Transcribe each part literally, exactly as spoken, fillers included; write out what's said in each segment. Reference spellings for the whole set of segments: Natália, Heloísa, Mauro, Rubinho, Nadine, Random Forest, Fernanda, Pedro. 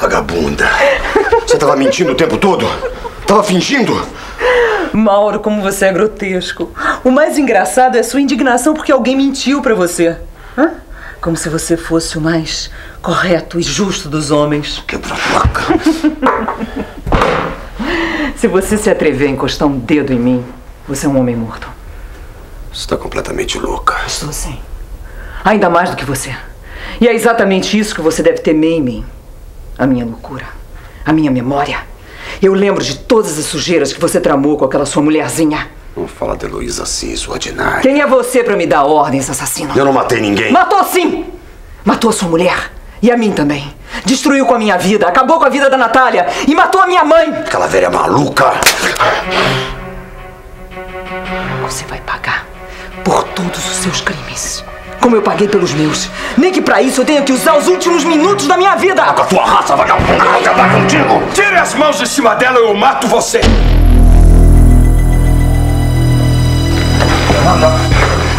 Vagabunda. Você tava mentindo o tempo todo? Tava fingindo? Mauro, como você é grotesco. O mais engraçado é sua indignação porque alguém mentiu pra você. Hã? Como se você fosse o mais correto e justo dos homens. Quebra a placa. Se você se atrever a encostar um dedo em mim, você é um homem morto. Você está completamente louca. Estou sim. Ainda mais do que você. E é exatamente isso que você deve temer em mim. A minha loucura. A minha memória. Eu lembro de todas as sujeiras que você tramou com aquela sua mulherzinha. Não fala de Heloísa assim, sua ordinária. Quem é você pra me dar ordens, assassino? Eu não matei ninguém. Matou sim! Matou a sua mulher e a mim também. Destruiu com a minha vida, acabou com a vida da Natália e matou a minha mãe. Aquela velha maluca. Você vai pagar por todos os seus crimes. Como eu paguei pelos meus. Nem que pra isso eu tenha que usar os últimos minutos da minha vida. Com a tua raça, vagabunda, vou acabar contigo. Tire as mãos de cima dela ou eu mato você. Fernanda,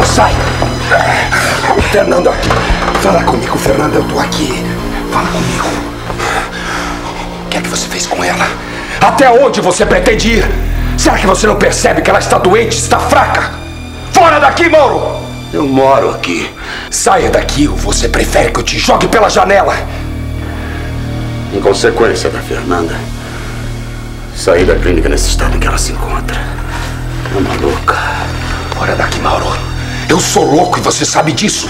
sai! Fernanda, fala comigo, Fernanda, eu tô aqui. Fala comigo. O que é que você fez com ela? Até onde você pretende ir? Será que você não percebe que ela está doente, está fraca? Fora daqui, Mauro! Eu moro aqui. Saia daqui ou você prefere que eu te jogue pela janela? Em consequência da Fernanda, saí da clínica nesse estado em que ela se encontra. É uma louca. Fora daqui, Mauro. Eu sou louco e você sabe disso.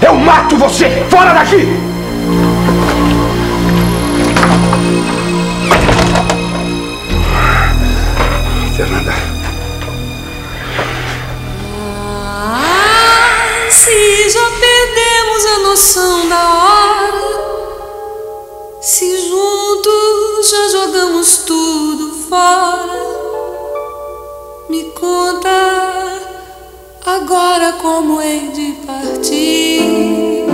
Eu mato você! Fora daqui! Fernanda. Ah, se já perdemos a noção da hora, se juntos já jogamos tudo fora, me conta. Agora como hei de partir?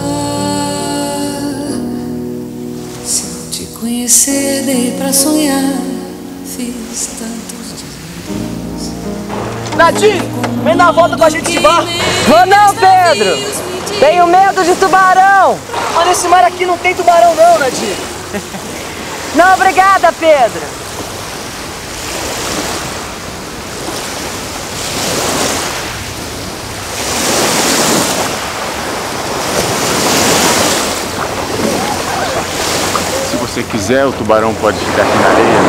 Ah, se não te conhecer dei pra sonhar, fiz tantos desejos. Nadine, vem dar uma volta com a gente de barco. Vou não, Pedro. Tenho medo de tubarão. Olha, esse mar aqui não tem tubarão não, Nadine. Não, obrigada, Pedro. Se você quiser, o tubarão pode ficar aqui na areia.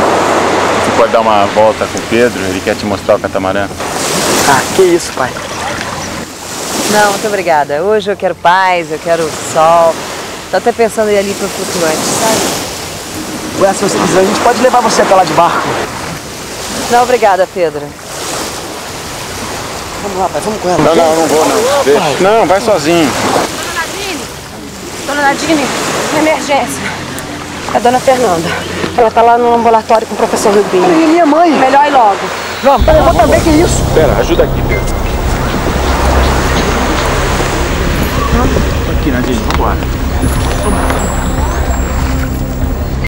Você pode dar uma volta com o Pedro, ele quer te mostrar o catamarã. Ah, que isso, pai. Não, muito obrigada. Hoje eu quero paz, eu quero sol. Tô até pensando em ir ali pro flutuante, sabe? Ué, se você quiser, a gente pode levar você até lá de barco. Não, obrigada, Pedro. Vamos lá, pai, vamos com ela. Não, não, não vou, não. Deixa. Não, vai sozinho. Dona Nadine! Dona Nadine, emergência. É a dona Fernanda. Ela tá lá no ambulatório com o professor Rubinho. E minha mãe? Melhor ir logo. Vamos, eu vou também, que isso? Pera, ajuda aqui, Pedro. Aqui, Nadine, vambora.